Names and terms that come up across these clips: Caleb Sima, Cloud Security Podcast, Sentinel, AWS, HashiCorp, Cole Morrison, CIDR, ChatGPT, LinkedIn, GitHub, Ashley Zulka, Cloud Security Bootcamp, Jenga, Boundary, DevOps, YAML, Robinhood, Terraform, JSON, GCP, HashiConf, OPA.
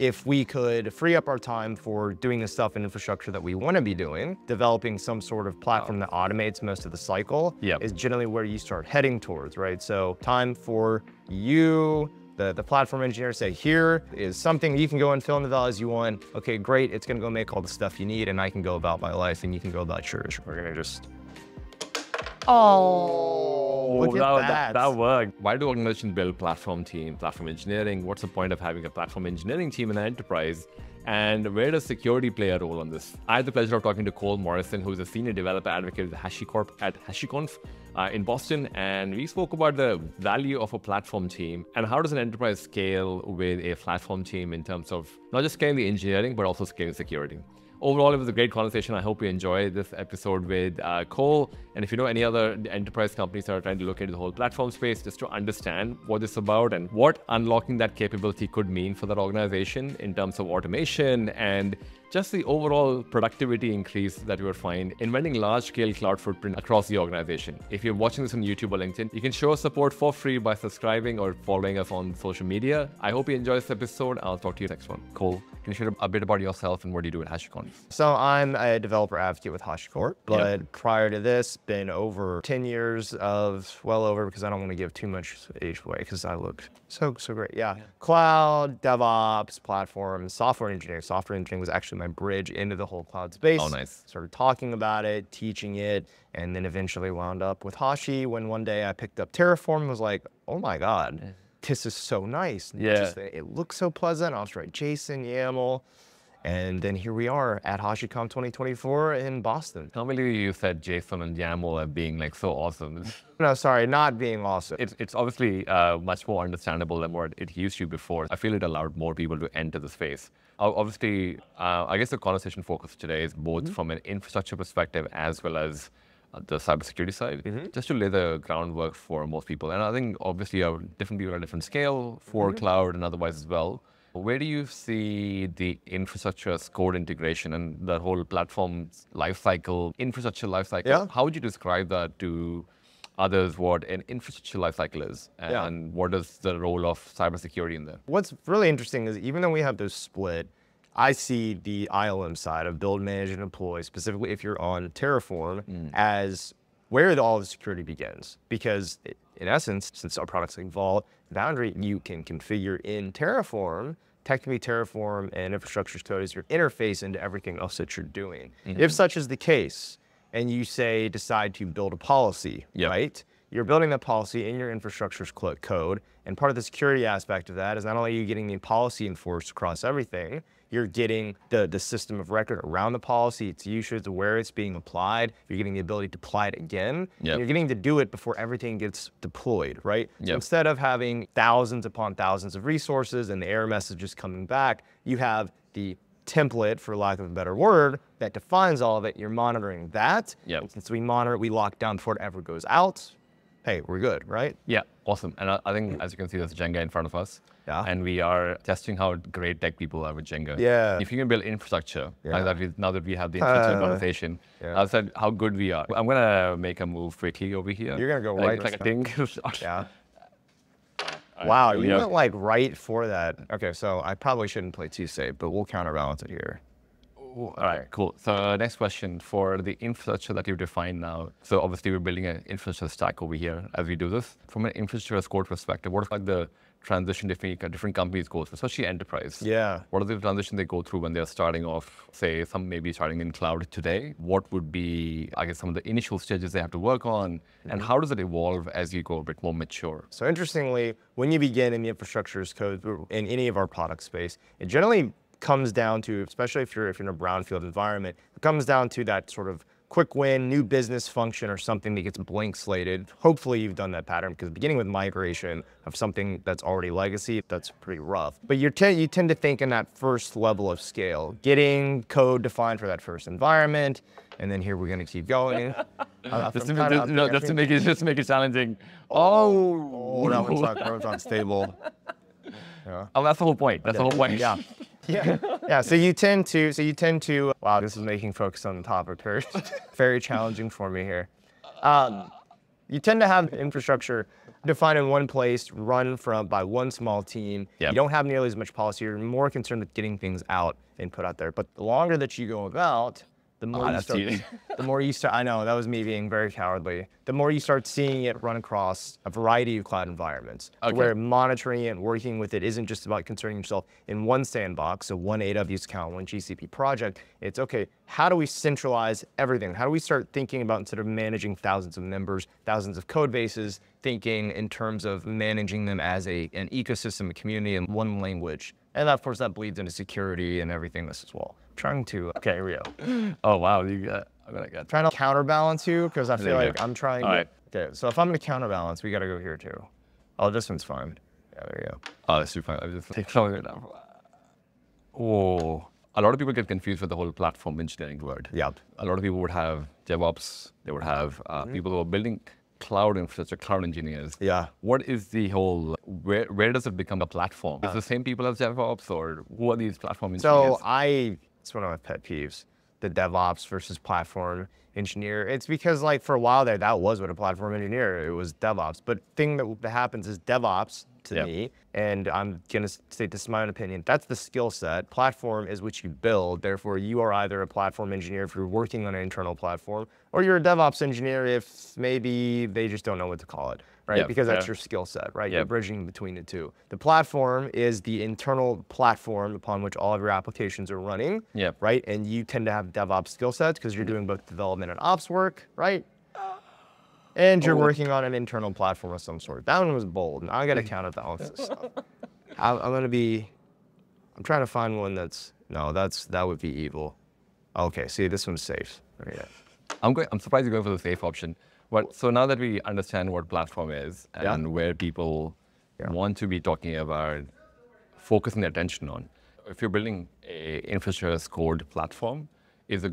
if we could free up our time for doing the stuff in infrastructure that we want to be doing, developing some sort of platform that automates most of the cycle is generally where you start heading towards, right? So time for you, the platform engineer, say, here is something you can go and fill in the values you want. Okay, great. It's going to go make all the stuff you need, and I can go about my life, and you can go about yours. We're going to just... That worked. Why do organizations build platform team, platform engineering? What's the point of having a platform engineering team in an enterprise? And where does security play a role on this? I had the pleasure of talking to Cole Morrison, who's a senior developer advocate at HashiCorp at HashiConf in Boston. And we spoke about the value of a platform team and how does an enterprise scale with a platform team in terms of not just scaling the engineering, but also scaling security. Overall, it was a great conversation. I hope you enjoyed this episode with Cole. And if you know any other enterprise companies that are trying to look into the whole platform space, just to understand what it's about and what unlocking that capability could mean for that organization in terms of automation and just the overall productivity increase that you would find in running large-scale cloud footprint across the organization. If you're watching this on YouTube or LinkedIn, you can show us support for free by subscribing or following us on social media. I hope you enjoyed this episode. I'll talk to you next one. Cole, can you share a bit about yourself and what do you do at HashiConf? So I'm a developer advocate with HashiCorp, but prior to this, been over 10 years of, well over, because I don't want to give too much age away because I look so great. Yeah. Cloud, DevOps, platforms, software engineering. Software engineering was actually my bridge into the whole cloud space. Oh, nice. Started talking about it, teaching it, and then eventually wound up with Hashi when one day I picked up Terraform and was like, oh my God, this is so nice. Yeah. Just, it looks so pleasant. I'll write JSON, YAML. And then here we are at HashiConf 2024 in Boston. How many of you said JSON and YAML are being like so awesome? No, sorry, not being awesome. It's obviously much more understandable than what it used to before. I feel it allowed more people to enter the space. Obviously, I guess the conversation focus today is both from an infrastructure perspective as well as the cybersecurity side, just to lay the groundwork for most people. And I think obviously different people are at a different scale for cloud and otherwise as well. Where do you see the infrastructure as code integration and the whole platform lifecycle, infrastructure lifecycle? Yeah. How would you describe that to others, what an infrastructure lifecycle is? And what is the role of cybersecurity in there? What's really interesting is even though we have this split, I see the ILM side of build, manage, and deploy, specifically if you're on Terraform, as where all the security begins. Because in essence, since our products involve Boundary, you can configure in Terraform. Technically, Terraform and infrastructure code is your interface into everything else that you're doing. If such is the case, and you say decide to build a policy, right? You're building that policy in your infrastructure's code, and part of the security aspect of that is not only are you getting the policy enforced across everything, you're getting the system of record around the policy, its usage, where it's being applied, you're getting the ability to apply it again, and you're getting to do it before everything gets deployed, right? So instead of having thousands upon thousands of resources and the error messages coming back, you have the template, for lack of a better word, that defines all of it, you're monitoring that. And since we monitor it, we lock down before it ever goes out. Hey, we're good, right? Yeah, awesome. And I think, as you can see, there's Jenga in front of us. And we are testing how great tech people are with Jenga. If you can build infrastructure, like that now that we have the infrastructure conversation, I said how good we are. I'm going to make a move quickly over here. You're going to go right. Like a ding. Wow, you went like right for that. Okay, so I probably shouldn't play too safe, but we'll counterbalance it here. All right, cool. So next question for the infrastructure that you've defined now. So obviously we're building an infrastructure stack over here as we do this. From an infrastructure as code perspective, what is like the transition different companies go through, especially enterprise? What are the transitions they go through when they're starting off, say some maybe starting in cloud today? What would be, I guess, some of the initial stages they have to work on? And how does it evolve as you go a bit more mature? So interestingly, when you begin in the infrastructure as code in any of our product space, it generally comes down to, especially if you're in a brownfield environment, it comes down to that sort of quick win, new business function or something that gets blank slated. Hopefully you've done that pattern because beginning with migration of something that's already legacy, that's pretty rough. But you tend to think in that first level of scale, getting code defined for that first environment, and then here we're going to keep going. Just to make it challenging. That one's unstable. Oh, that's the whole point. That's the whole point. So you tend to, wow, this is making folks on the top of curse. Very challenging for me here. You tend to have infrastructure define in one place, run from by one small team. Yep. You don't have nearly as much policy. You're more concerned with getting things out and put out there. But the longer that you go about, the more you start, I know that was me being very cowardly. The more you start seeing it run across a variety of cloud environments, okay, where monitoring it and working with it isn't just about concerning yourself in one sandbox, so one AWS account, one GCP project. It's okay, how do we centralize everything? How do we start thinking about, instead of managing thousands of members, thousands of code bases, thinking in terms of managing them as an ecosystem, a community, and one language. And of course that bleeds into security and everything this as well. Trying to, okay, here we go. Oh, wow, you got, I mean, I got trying to counterbalance you, because I feel like I'm trying to, right. Okay, so if I'm gonna counterbalance, we gotta go here too. Oh, this one's fine. Yeah, there you go. Oh, that's super fine. I'm just taking it down. Oh, a lot of people get confused with the whole platform engineering word. Yeah. A lot of people would have DevOps, they would have people who are building cloud infrastructure, cloud engineers. Yeah. What is the whole, where does it become a platform? Is the same people as DevOps, or who are these platform engineers? So it's one of my pet peeves, the DevOps versus platform engineer. It's because like for a while there, that was what a platform engineer, it was DevOps. But thing that happens is DevOps to me, and I'm gonna state this is my own opinion, that's the skill set. Platform is what you build. Therefore, you are either a platform engineer if you're working on an internal platform, or you're a DevOps engineer if maybe they just don't know what to call it, right? Yep. Because that's your skill set, right? Yep. You're bridging between the two. The platform is the internal platform upon which all of your applications are running, right? And you tend to have DevOps skill sets because you're doing both development and ops work, right? And you're working on an internal platform of some sort. That one was bold. Now I got to counter balance stuff. I'm going to be, I'm trying to find one that's, no, that would be evil. Okay, see, this one's safe. Okay. I'm surprised you're going for the safe option. But so now that we understand what platform is and where people want to be talking about focusing their attention on, if you're building a infrastructure as code platform,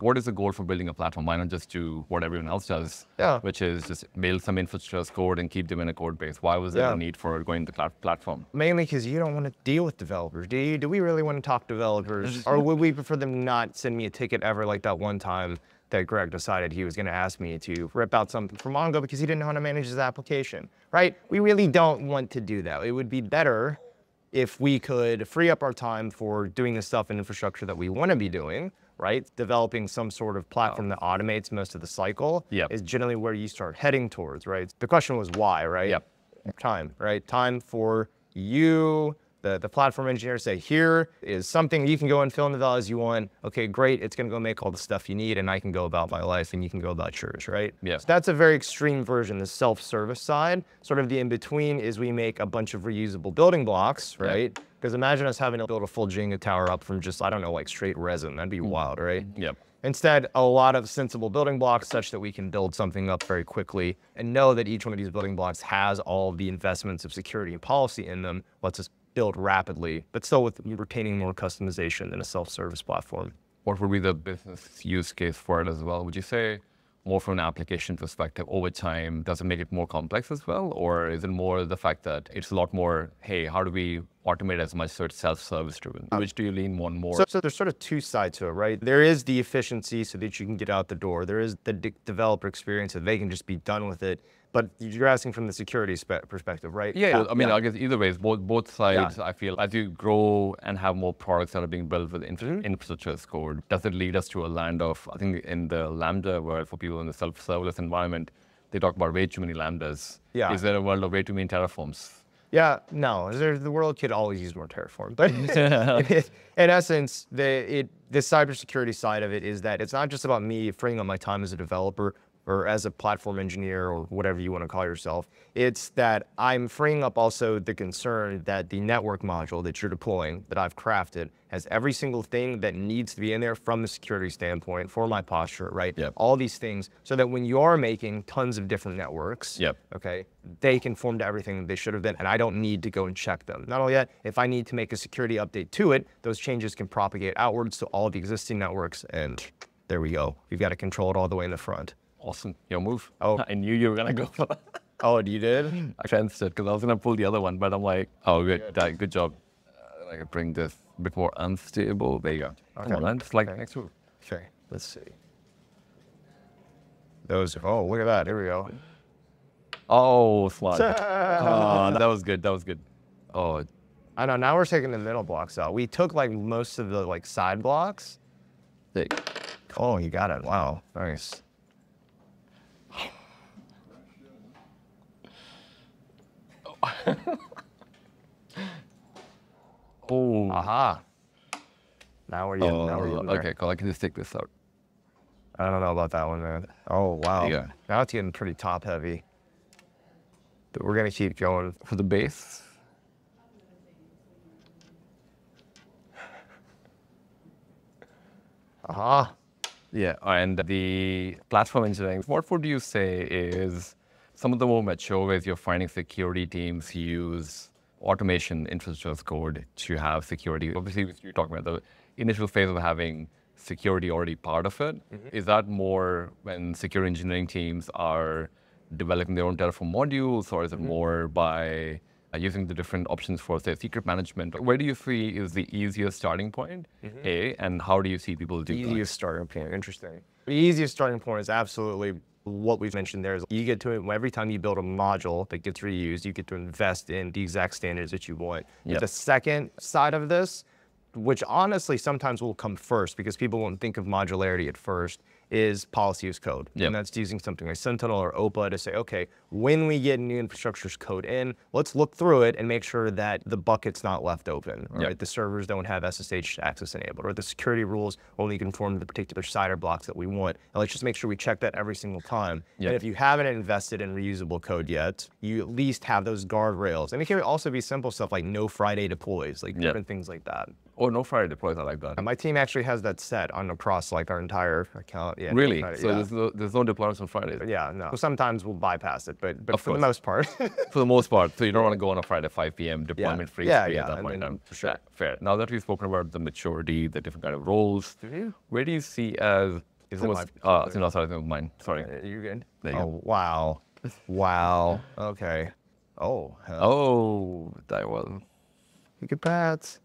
what is the goal for building a platform? Why not just do what everyone else does, which is just build some infrastructure as code and keep them in a code base? Why was there a need for going to the platform? Mainly because you don't want to deal with developers, do you? Do we really want to talk developers? Or would we prefer them not send me a ticket ever, like that one time that Greg decided he was going to ask me to rip out something from Mongo because he didn't know how to manage his application, right? We really don't want to do that. It would be better if we could free up our time for doing the stuff in infrastructure that we want to be doing, right? Developing some sort of platform that automates most of the cycle is generally where you start heading towards, right? The question was why, right? Time, right? Time for you, the platform engineer, say, here is something you can go and fill in the values you want. Okay, great. It's going to go make all the stuff you need, and I can go about my life and you can go about yours, right? So that's a very extreme version, the self-service side. Sort of the in-between is we make a bunch of reusable building blocks, right? Because imagine us having to build a full Jenga tower up from just, I don't know, like straight resin. That'd be wild, right? Instead, a lot of sensible building blocks such that we can build something up very quickly and know that each one of these building blocks has all the investments of security and policy in them, lets us build rapidly, but still with retaining more customization than a self-service platform. What would be the business use case for it as well? Would you say more from an application perspective over time, does it make it more complex as well? Or is it more the fact that it's a lot more, hey, how do we automate as much so it's self-service driven? Which do you lean on more? So there's sort of two sides to it, right? There is the efficiency so that you can get out the door. There is the developer experience that they can just be done with it. But you're asking from the security perspective, right? Yeah, I mean, I guess either ways, both sides, I feel, as you grow and have more products that are being built with infrastructure as code, does it lead us to a land of, I think in the Lambda world, for people in the self-serverless environment, they talk about way too many Lambdas. Is there a world of way too many Terraforms? No, the world could always use more Terraform. But in essence, the cybersecurity side of it is that it's not just about me freeing up my time as a developer, or as a platform engineer, or whatever you want to call yourself. It's that I'm freeing up also the concern that the network module that you're deploying, that I've crafted, has every single thing that needs to be in there from the security standpoint for my posture, right? All these things, so that when you're making tons of different networks, okay, they conform to everything that they should have been, and I don't need to go and check them. Not only that, if I need to make a security update to it, those changes can propagate outwards to all the existing networks, and there we go. We've got to control it all the way in the front. Awesome, your move. Oh, I knew you were gonna go for that. Oh, you did? I chanced it because I was gonna pull the other one, but I'm like, oh, good job. I could bring this a bit more unstable. There you go. Okay. Come on, man. It's like next move. Okay, let's see. Those. Oh, look at that. Here we go. Oh, sludge. That was good. That was good. Oh, I know. Now we're taking the middle blocks out. We took like most of the like side blocks. Thick. Oh, you got it. Wow. Nice. Oh. Aha. Now we're getting. Now we're getting okay, cool. I can just take this out. I don't know about that one, man. Oh, wow. Yeah. Now it's getting pretty top heavy. But we're going to keep going for the base. Aha. Yeah, and the platform engineering, what would you say is some of the more mature ways you're finding security teams use automation infrastructure as code to have security? Obviously, you're talking about the initial phase of having security already part of it. Mm-hmm. Is that more when security engineering teams are developing their own Terraform modules, or is it more by using the different options for, say, secret management? Where do you see is the easiest starting point, A, and how do you see people do that? Easiest starting point, interesting. The easiest starting point is absolutely what we've mentioned there is you get to, every time you build a module that gets reused, you get to invest in the exact standards that you want. Yep. The second side of this, which honestly sometimes will come first because people won't think of modularity at first, is policy as code. Yep. And that's using something like Sentinel or OPA to say, okay, when we get new infrastructure's code in, let's look through it and make sure that the bucket's not left open, right? Yep. The servers don't have SSH access enabled, or the security rules only conform to the particular CIDR blocks that we want. And let's just make sure we check that every single time. Yep. And if you haven't invested in reusable code yet, you at least have those guardrails. And it can also be simple stuff like no Friday deploys, like different things like that. Or no Friday deploys, I like that. And my team actually has that set on across like our entire account. Yeah, really? Friday, so there's no deployments on Fridays? Yeah, no. So sometimes we'll bypass it, but for the most part. For the most part. So you don't want to go on a Friday 5 p.m. deployment free at that point in time. Sure. Yeah, fair. Now that we've spoken about the maturity, the different kind of roles, where do you see as... Sorry. You're good. There you go. Wow. Wow. Okay. Oh. Oh, that was... Look at that.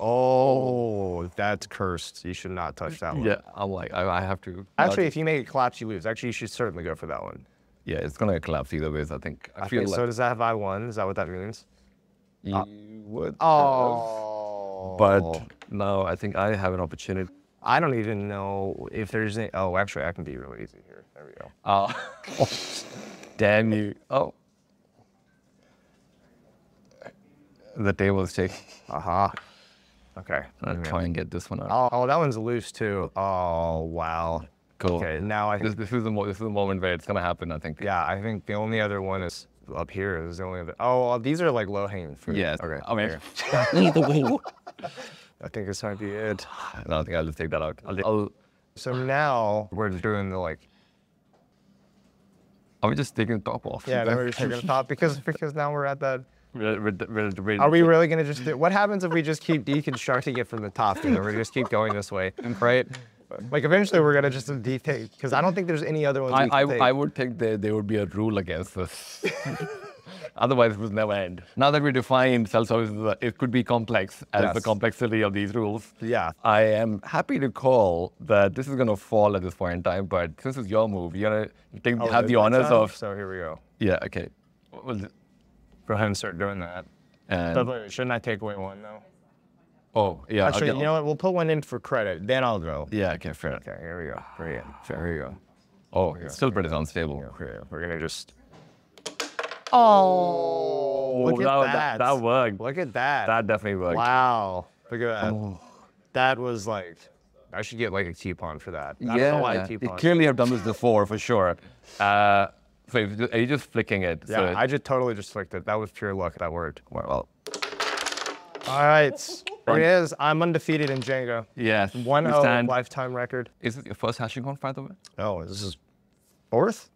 Oh, that's cursed. You should not touch that one. Yeah, I'm like, I have to. Actually, if you make it collapse, you lose. Actually, you should certainly go for that one. Yeah, it's going to collapse either ways, I think. I feel like... So does that have I1? Is that what that means? You would. Oh. But no, I think I have an opportunity. I don't even know if there's any. Oh, actually, I can be really easy here. There we go. Oh. Damn you. Oh. The table is taking. Aha. Okay. I'm try and get this one out. Oh, that one's loose too. Oh, wow. Cool. Okay, now I think this is the moment where it's going to happen, I think. Yeah, I think the only other one is up here. Is the only other. Oh, these are like low-hanging fruit. Yeah. Okay. I'm here. Either way. I think this might be it. No, I think I'll just take that out. So now we're doing the like... Are we just taking the top off? Yeah, now we're just taking the top because now we're at that... Are we really going to just do, what happens if we just keep deconstructing it from the top and we just keep going this way, right? Like eventually we're going to just detake, because I don't think there's any other ones we can take. I would think that there would be a rule against this. Otherwise it would never end. Now that we defined self-service, it could be complex as the complexity of these rules. Yeah. I am happy to call that this is going to fall at this point in time, but since it's your move, you're going to have the honors of... So here we go. Yeah, okay. What was it? Go ahead and start doing that. And shouldn't I take away one though? Oh, yeah. Actually, you know what? We'll put one in for credit, then I'll go. Yeah, okay, fair. Okay, here we go. Brilliant. Fair. Here we go. Oh, it's still pretty unstable. Here we go. We're going to just. Oh, look at that. That worked. Look at that. That definitely worked. Wow. Look at that. Oh. That was like. I should get like a coupon for that. I don't know why a coupon. You clearly have done this before, for sure. So are you just flicking it? Yeah, so I just totally just flicked it. That was pure luck, that word. Well. All right, there it is. I'm undefeated in Jenga. Yes. 1-0 lifetime record. Is it your first HashiConf, by the way? Oh, this is fourth?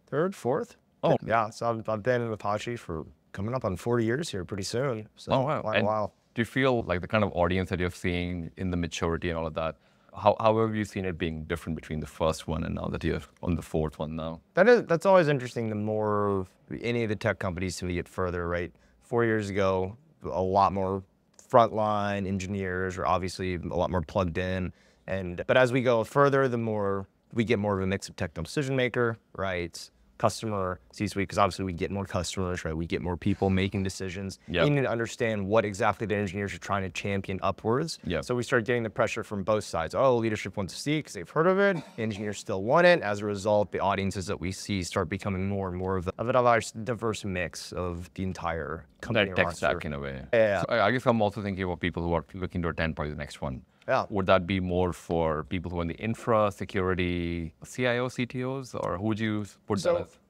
Oh. Yeah, so I've been with Hashi for coming up on 40 years here pretty soon. So wow. Do you feel like the kind of audience that you're seeing in the maturity and all of that, how have you seen it being different between the first one and now that you're on the fourth one now? That's always interesting. The more of any of the tech companies we get further, right? 4 years ago, a lot more frontline engineers are obviously a lot more plugged in. But as we go further, the more we get more of a mix of technical decision maker, right? customer C-suite, because obviously we get more customers, right? We get more people making decisions. Yep. You need to understand what exactly the engineers are trying to champion upwards. Yep. So we start getting the pressure from both sides. Oh, leadership wants to see it because they've heard of it. Engineers still want it. As a result, the audiences that we see start becoming more and more of a diverse mix of the entire company roster. That tech stack in a way. Yeah. So I guess I'm also thinking about people who are looking to attend probably the next one. Yeah. Would that be more for people who are in the infra, security, CIO, CTOs, or who would you put that with?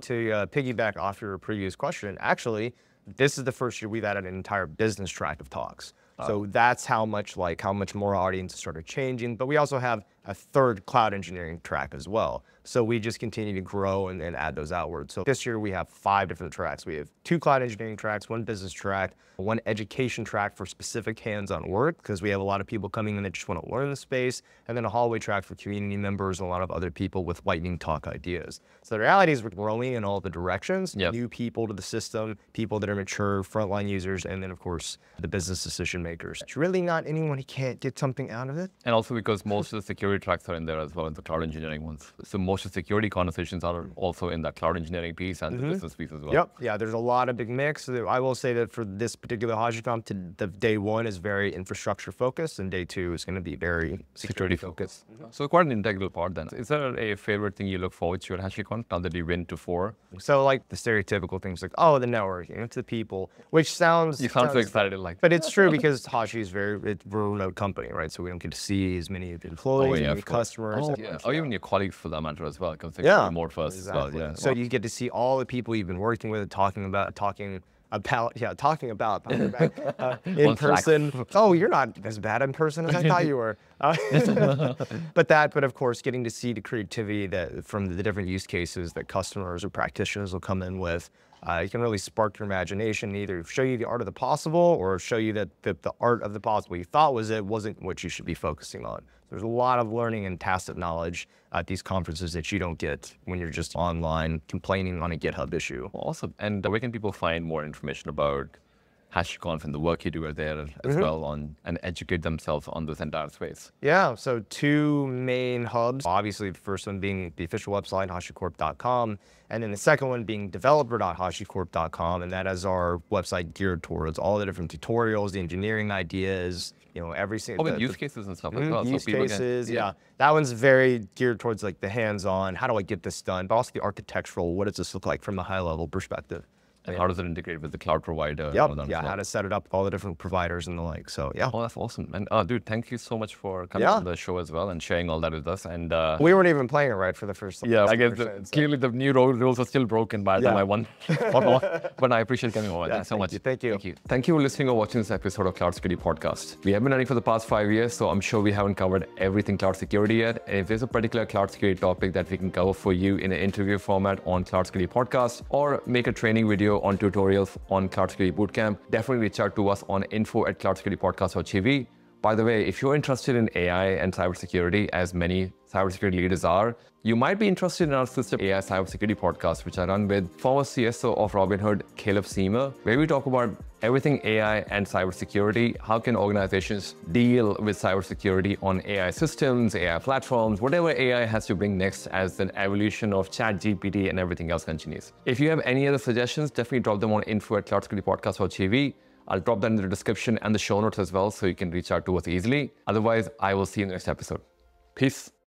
To piggyback off your previous question, actually, this is the first year we've had an entire business track of talks. So that's how much more audience started changing. But we also have a third cloud engineering track as well. So we just continue to grow and add those outwards. So this year we have 5 different tracks. We have 2 cloud engineering tracks, 1 business track, 1 education track for specific hands-on work, because we have a lot of people coming in that just want to learn the space, and then a hallway track for community members and a lot of other people with lightning talk ideas. So the reality is we're growing in all the directions, yep. New people to the system, people that are mature, frontline users, and then of course the business decision makers. It's really not anyone who can't get something out of it. And also because most of the security tracks are in there as well as the cloud engineering ones. So most of the security conversations are also in that cloud engineering piece and the business piece as well. Yep. Yeah, there's a lot of big mix. I will say that for this particular HashiConf, the day 1 is very infrastructure focused and day 2 is going to be very security focused. So quite an integral part then. Is there a favorite thing you look forward to at HashiConf now that you went to 4? So like the stereotypical things like, oh, the networking, it's the people, which sounds... You sound so excited like that. But it's true because Hashi is we're a remote company, right? So we don't get to see as many employees, customers. Oh, yeah. Or even your colleagues for that matter. As well, because they remote first as well. Yeah. So you get to see all the people you've been working with, talking about in person. Oh, you're not as bad in person as I thought you were. But of course, getting to see the creativity that from the different use cases that customers or practitioners will come in with. You can really spark your imagination, either show you the art of the possible or show you that the art of the possible you thought was it wasn't what you should be focusing on. There's a lot of learning and tacit knowledge at these conferences that you don't get when you're just online complaining on a GitHub issue. Awesome. And where can people find more information about HashiConf and the work you do are there as well on and educate themselves on this entire space? Yeah, so 2 main hubs. Obviously, the first one being the official website, HashiCorp.com, and then the second one being developer.hashicorp.com, and that is our website geared towards all the different tutorials, the engineering ideas, every single... Oh, use cases and stuff like that. Use cases, yeah. That one's very geared towards like the hands-on, how do I get this done, but also the architectural, what does this look like from a high-level perspective? And how does it integrate with the cloud provider? Yep. And all that how to set it up with all the different providers and the like. So, yeah. Oh, that's awesome. And, dude, thank you so much for coming on the show as well and sharing all that with us. And we weren't even playing it right for the first time. Yeah, I guess clearly the new rules are still broken by the time I won. But I appreciate coming over. Thanks so much. Thank you. Thank you. Thank you for listening or watching this episode of Cloud Security Podcast. We have been running for the past 5 years, so I'm sure we haven't covered everything cloud security yet. And if there's a particular cloud security topic that we can cover for you in an interview format on Cloud Security Podcast or make a training video on tutorials on Cloud Security Bootcamp, definitely reach out to us on info@cloudsecuritypodcast.tv. By the way, if you're interested in AI and cybersecurity, as many cybersecurity leaders are, you might be interested in our sister AI Cybersecurity Podcast, which I run with former CSO of Robinhood, Caleb Sima, where we talk about everything AI and cybersecurity. How can organizations deal with cybersecurity on AI systems, AI platforms, whatever AI has to bring next as an evolution of ChatGPT and everything else continues. If you have any other suggestions, definitely drop them on info@cloudsecuritypodcast.tv. I'll drop that in the description and the show notes as well, so you can reach out to us easily. Otherwise, I will see you in the next episode. Peace.